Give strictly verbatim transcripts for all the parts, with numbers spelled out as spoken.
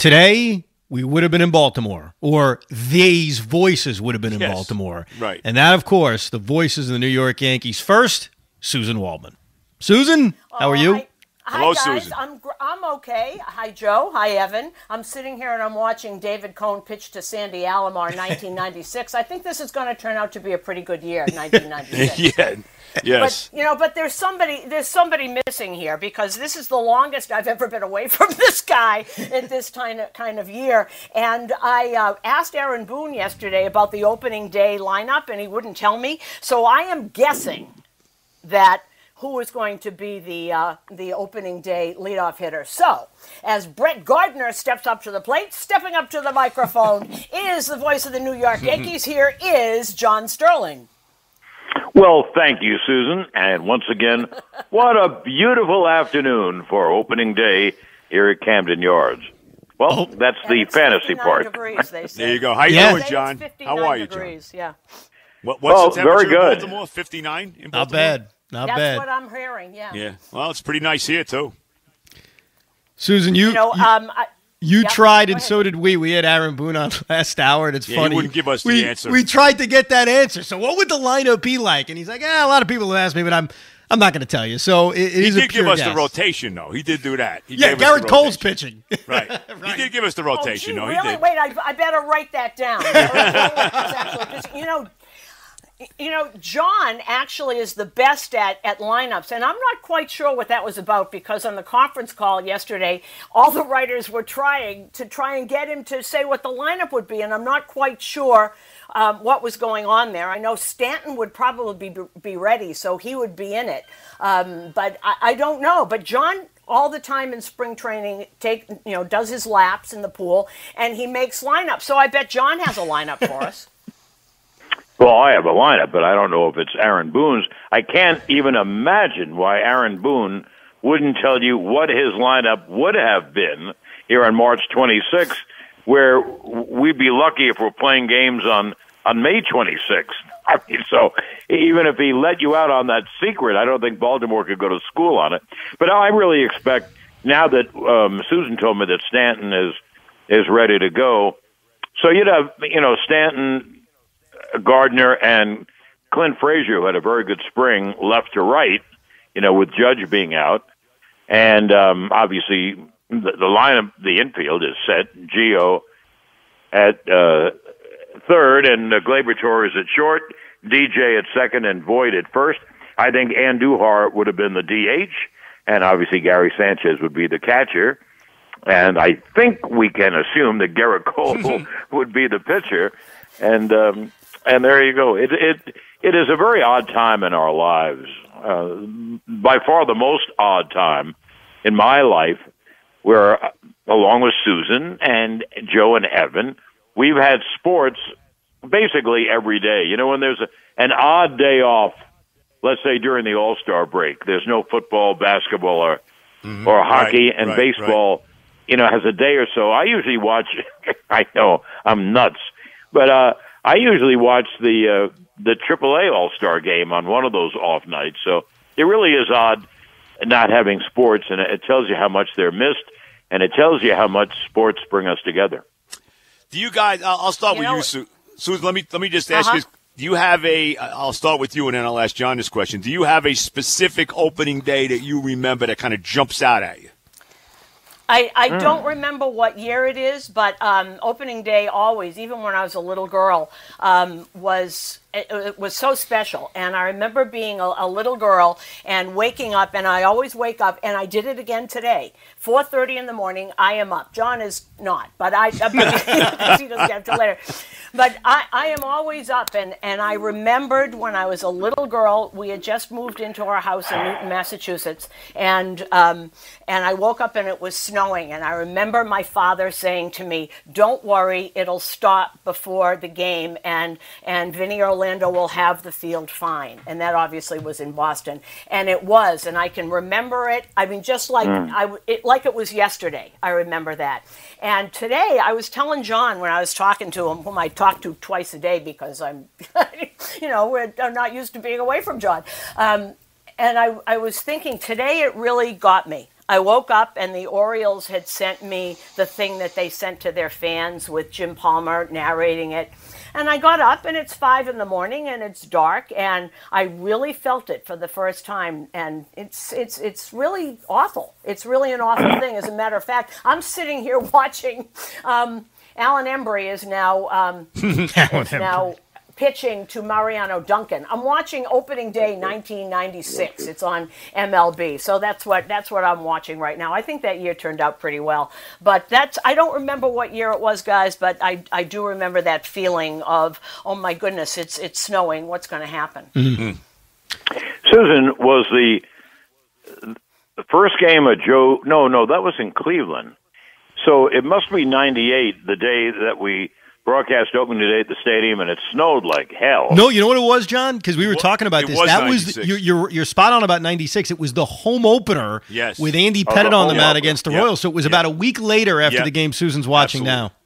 today we would have been in Baltimore, or these voices would have been in yes, Baltimore. Right. And that, of course, the voices of the New York Yankees. First, Suzyn Waldman. Suzyn, how are you? Hi, hi Hello, guys. Suzyn. I'm, I'm okay. Hi, Joe. Hi, Evan. I'm sitting here and I'm watching David Cone pitch to Sandy Alomar in nineteen ninety-six. I think this is going to turn out to be a pretty good year, nineteen ninety-six. Yeah. Yes. But, you know, but there's somebody there's somebody missing here, because this is the longest I've ever been away from this guy at this kind of, kind of year. And I uh, asked Aaron Boone yesterday about the opening day lineup, and he wouldn't tell me. So I am guessing that who is going to be the, uh, the opening day leadoff hitter. So, as Brett Gardner steps up to the plate, stepping up to the microphone is the voice of the New York Yankees. Here is John Sterling. Well, thank you, Suzyn. And once again, what a beautiful afternoon for opening day here at Camden Yards. Well, that's the fantasy part. Degrees, they say. There you go. How you yeah. doing, John? How are you, degrees, John? Yeah. What, what's well, the temperature very good. In Baltimore? fifty-nine in Baltimore? Not bad. Not that's bad. That's what I'm hearing, yeah. Yeah. Well, it's pretty nice here, too. Suzyn, you... you, know, you um, I, You yep, tried, and so did we. We had Aaron Boone on last hour, and it's yeah, funny. He wouldn't give us we, the answer. We tried to get that answer. So what would the lineup be like? And he's like, "Ah, a lot of people have asked me, but I'm I'm not going to tell you." So it, it he is did a pure give us guess. The rotation, though. He did do that. He yeah, gave Garrett us Cole's pitching. Right. Right. He did give us the rotation, oh, gee, though. He really? Did. Wait, I, I better write that down. You know. You know, John actually is the best at, at lineups, and I'm not quite sure what that was about, because on the conference call yesterday, all the writers were trying to try and get him to say what the lineup would be, and I'm not quite sure um, what was going on there. I know Stanton would probably be, be ready, so he would be in it, um, but I, I don't know. But John, all the time in spring training, take you know does his laps in the pool, and he makes lineups. So I bet John has a lineup for us. Well, I have a lineup, but I don't know if it's Aaron Boone's. I can't even imagine why Aaron Boone wouldn't tell you what his lineup would have been here on March twenty-sixth, where we'd be lucky if we're playing games on, on May twenty-sixth. I mean, so even if he let you out on that secret, I don't think Baltimore could go to school on it. But I really expect, now that um, Suzyn told me that Stanton is, is ready to go, so you'd have, you know, Stanton... Gardner and Clint Frazier, who had a very good spring, left to right, you know, with Judge being out. And um, obviously the, the lineup, the infield is set. Gio at uh, third and uh, Gleyber Torres at short, D J at second, and Void at first. I think Andujar would have been the D H, and obviously Gary Sanchez would be the catcher. And I think we can assume that Garrett Cole would be the pitcher. And... Um, And there you go. It it it is a very odd time in our lives, uh, by far the most odd time in my life, where along with Suzyn and Joe and Evan, we've had sports basically every day. You know, when there's a, an odd day off, let's say during the All-Star break, there's no football, basketball, or mm-hmm. or hockey, right, and right, baseball. Right. You know, has a day or so. I usually watch. I know I'm nuts, but. uh I usually watch the uh, the triple A All-Star game on one of those off nights. So it really is odd not having sports, and it tells you how much they're missed, and it tells you how much sports bring us together. Do you guys – I'll start you with know, you, Su- Suzyn. Let me, let me just ask uh-huh. you, do you have a – I'll start with you, and then I'll ask John this question. Do you have a specific opening day that you remember that kind of jumps out at you? I, I don't remember what year it is, but um, opening day always, even when I was a little girl, um, was it, it was so special. And I remember being a, a little girl and waking up, and I always wake up, and I did it again today. four thirty in the morning, I am up. John is not, but I he doesn't have to later. But I, I am always up, and, and I remembered when I was a little girl, we had just moved into our house in Newton, Massachusetts, and um, and I woke up and it was snowing, and I remember my father saying to me, "Don't worry, it'll stop before the game, and, and Vinnie Earl Orlando will have the field fine." And that obviously was in Boston, and it was, and I can remember it. I mean, just like, mm. I, it, like it was yesterday, I remember that. And today, I was telling John when I was talking to him, whom I talk to twice a day because I'm, you know, we're, I'm not used to being away from John. Um, and I, I was thinking today it really got me. I woke up and the Orioles had sent me the thing that they sent to their fans with Jim Palmer narrating it. And I got up and it's five in the morning and it's dark and I really felt it for the first time. And it's, it's, it's really awful. It's really an awful thing. As a matter of fact, I'm sitting here watching, um, Alan Embry is now, um, Alan is now pitching to Mariano Duncan. I'm watching opening day nineteen ninety-six. It's on M L B. So that's what, that's what I'm watching right now. I think that year turned out pretty well, but that's, I don't remember what year it was, guys, but I, I do remember that feeling of, oh my goodness, it's, it's snowing. What's going to happen? Mm-hmm. Suzyn was the, the first game of Joe. No, no, that was in Cleveland. So it must be ninety-eight, the day that we broadcast opening today at the stadium, and it snowed like hell. No, you know what it was, John? Because we were well, talking about this. Was that ninety-six. Was your, your, your spot on about ninety-six. It was the home opener yes. with Andy Pettite oh, on the mound against the yep. Royals. So it was yep. about a week later after yep. the game Susan's watching Absolutely.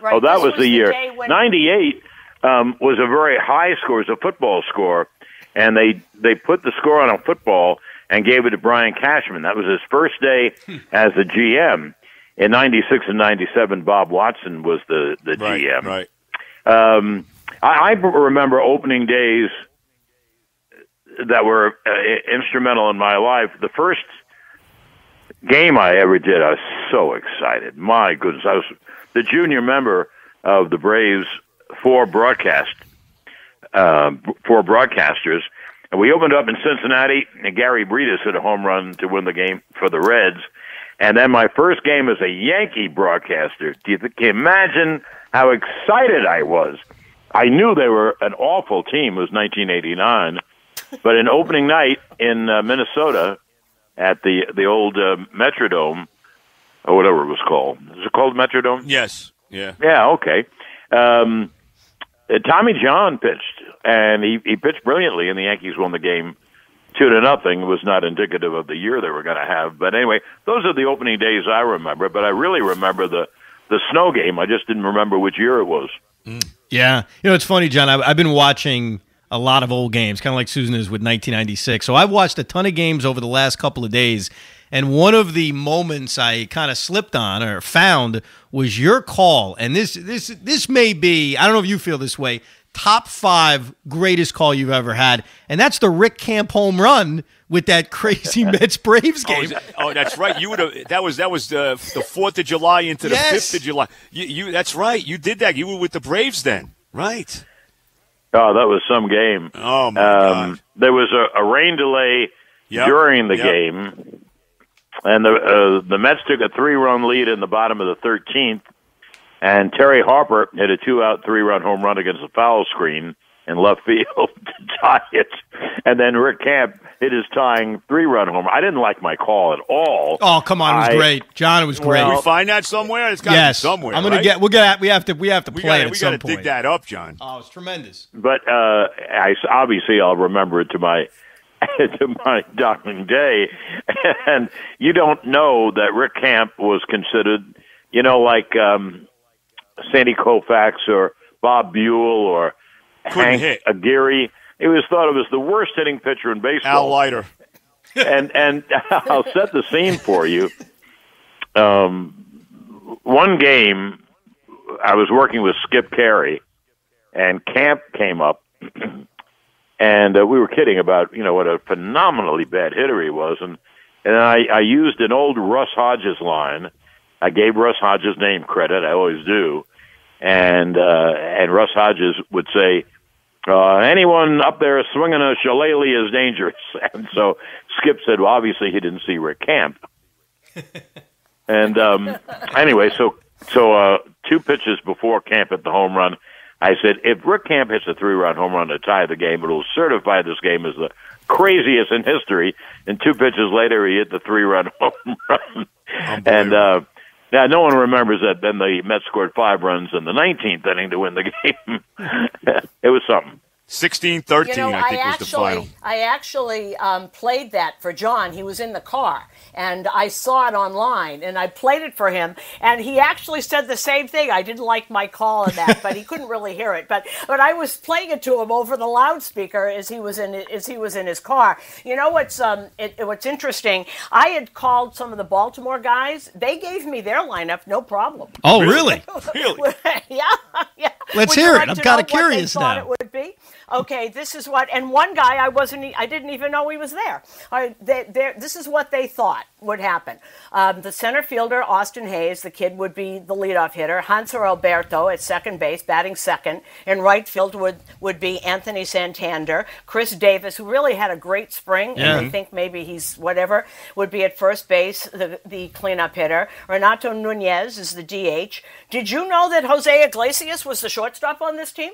now. Right. Oh, that was, was the year. ninety-eight um, was a very high score. It was a football score, and they, they put the score on a football and gave it to Brian Cashman. That was his first day as the G M. In ninety-six and ninety-seven, Bob Watson was the, the right, G M. Right. Um, I, I remember opening days that were uh, instrumental in my life. The first game I ever did, I was so excited. My goodness. I was the junior member of the Braves four broadcast, uh, four broadcasters. And we opened up in Cincinnati, and Gary Breedis hit a home run to win the game for the Reds. And then my first game as a Yankee broadcaster. Do you think, can you imagine how excited I was? I knew they were an awful team. It was nineteen eighty-nine. But in opening night in uh, Minnesota at the the old uh, Metrodome, or whatever it was called. Is it called Metrodome? Yes. Yeah. Yeah, okay. Um, Tommy John pitched, and he, he pitched brilliantly, and the Yankees won the game. Two to nothing was not indicative of the year they were going to have. But anyway, those are the opening days I remember. But I really remember the, the snow game. I just didn't remember which year it was. Mm. Yeah. You know, it's funny, John. I've, I've been watching a lot of old games, kind of like Suzyn is with nineteen ninety-six. So I've watched a ton of games over the last couple of days. And one of the moments I kind of slipped on or found was your call. And this, this, this may be, I don't know if you feel this way, top five greatest call you've ever had, and that's the Rick Camp home run with that crazy Mets Braves game. Oh, that, oh, that's right. You would have that was that was the the Fourth of July into the yes. Fifth of July. You, you that's right. You did that. You were with the Braves then, right? Oh, that was some game. Oh my um, God! There was a, a rain delay yep. during the yep. game, and the uh, the Mets took a three-run lead in the bottom of the thirteenth. And Terry Harper hit a two-out, three-run home run against the foul screen in left field to tie it. And then Rick Camp hit his tying three-run home run. I didn't like my call at all. Oh, come on, it was I, great, John. It was great. Well, we find that somewhere. It's got yes. to be somewhere. I'm gonna right? get. We'll get. We have to. We have to play we gotta, it at we some point. We got to dig that up, John. Oh, it's tremendous. But uh, I obviously I'll remember it to my to my dying day. And you don't know that Rick Camp was considered, you know, like. Um, Sandy Koufax or Bob Buhl or Couldn't Hank Aguirre. It was thought it was the worst hitting pitcher in baseball. Al Leiter. and and I'll set the scene for you. Um, one game, I was working with Skip Caray, and Camp came up, and uh, we were kidding about you know what a phenomenally bad hitter he was, and and I, I used an old Russ Hodges line. I gave Russ Hodges' name credit. I always do. And uh, and Russ Hodges would say, uh, anyone up there swinging a shillelagh is dangerous. And so Skip said, well, obviously he didn't see Rick Camp. and um, anyway, so so uh, two pitches before Camp hit the home run, I said, if Rick Camp hits a three-run home run to tie the game, it'll certify this game as the craziest in history. And two pitches later, he hit the three-run home run. and uh Now, no one remembers that then the Mets scored five runs in the nineteenth inning to win the game. It was something. sixteen thirteen, you know, I think I actually, was the final. I actually um, played that for John. He was in the car, and I saw it online, and I played it for him, and he actually said the same thing. I didn't like my call on that, but he couldn't really hear it. But but I was playing it to him over the loudspeaker as he was in as he was in his car. You know what's um it, what's interesting? I had called some of the Baltimore guys. They gave me their lineup, no problem. Oh, really? Really? yeah, yeah. Let's Would hear it. Like I'm kind of curious now. It would be. Okay, this is what, and one guy I wasn't, I didn't even know he was there. I, they, they, this is what they thought would happen. Um, the center fielder, Austin Hays, the kid would be the leadoff hitter. Hanser Alberto at second base, batting second. In right field would, would be Anthony Santander. Chris Davis, who really had a great spring, yeah. and I think maybe he's whatever, would be at first base, the, the cleanup hitter. Renato Nunez is the D H. Did you know that Jose Iglesias was the shortstop on this team?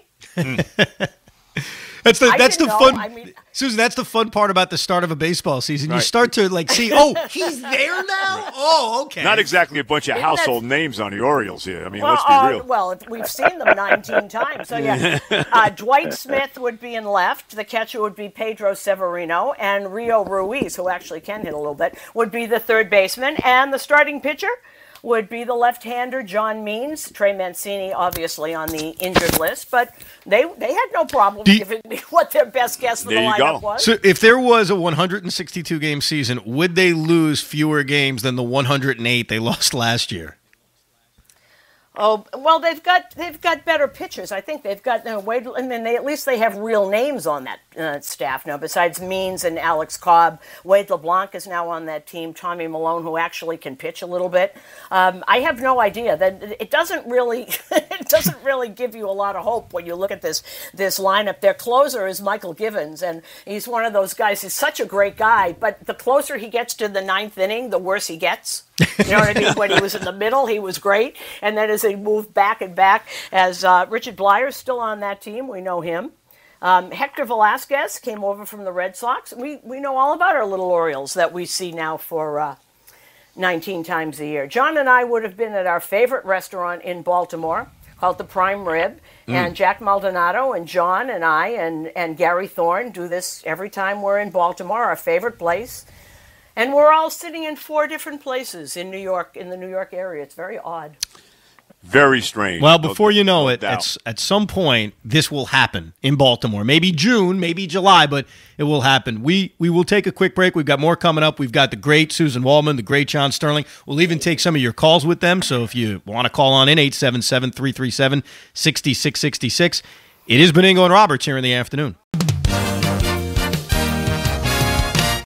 That's the that's the know. fun, I mean, Suzyn. That's the fun part about the start of a baseball season. Right. You start to like see, oh, he's there now. Oh, okay. Not exactly a bunch of Isn't household that... names on the Orioles here. I mean, well, let's be uh, real. Well, we've seen them nineteen times. So yeah, uh, Dwight Smith would be in left. The catcher would be Pedro Severino, and Rio Ruiz, who actually can hit a little bit, would be the third baseman, and the starting pitcher would be the left-hander, John Means. Trey Mancini, obviously, on the injured list. But they they had no problem you, giving me what their best guess of the lineup go. was. So if there was a one hundred sixty-two game season, would they lose fewer games than the one hundred eight they lost last year? Oh, well, they've got they've got better pitchers. I think they've got no way, and then they at least they have real names on that uh, staff now. Besides Means and Alex Cobb, Wade LeBlanc is now on that team. Tommy Malone, who actually can pitch a little bit. Um, I have no idea. That it doesn't really it doesn't really give you a lot of hope when you look at this this lineup. Their closer is Michael Givens, and he's one of those guys. He's such a great guy, but the closer he gets to the ninth inning, the worse he gets. You know what I mean? When he was in the middle, he was great, and then as they moved back and back, as uh, Richard Blyer is still on that team, we know him. Um, Hector Velasquez came over from the Red Sox. We we know all about our little Orioles that we see now for uh, nineteen times a year. John and I would have been at our favorite restaurant in Baltimore called the Prime Rib, mm. and Jack Maldonado and John and I and, and Gary Thorne do this every time we're in Baltimore, our favorite place. And we're all sitting in four different places in New York, in the New York area. It's very odd. Very strange. Well, before you know it, at, at some point, this will happen in Baltimore. Maybe June, maybe July, but it will happen. We we will take a quick break. We've got more coming up. We've got the great Suzyn Waldman, the great John Sterling. We'll even take some of your calls with them. So if you want to call on in, eight seven seven, three three seven, six six six six. It is Beningo and Roberts here in the afternoon.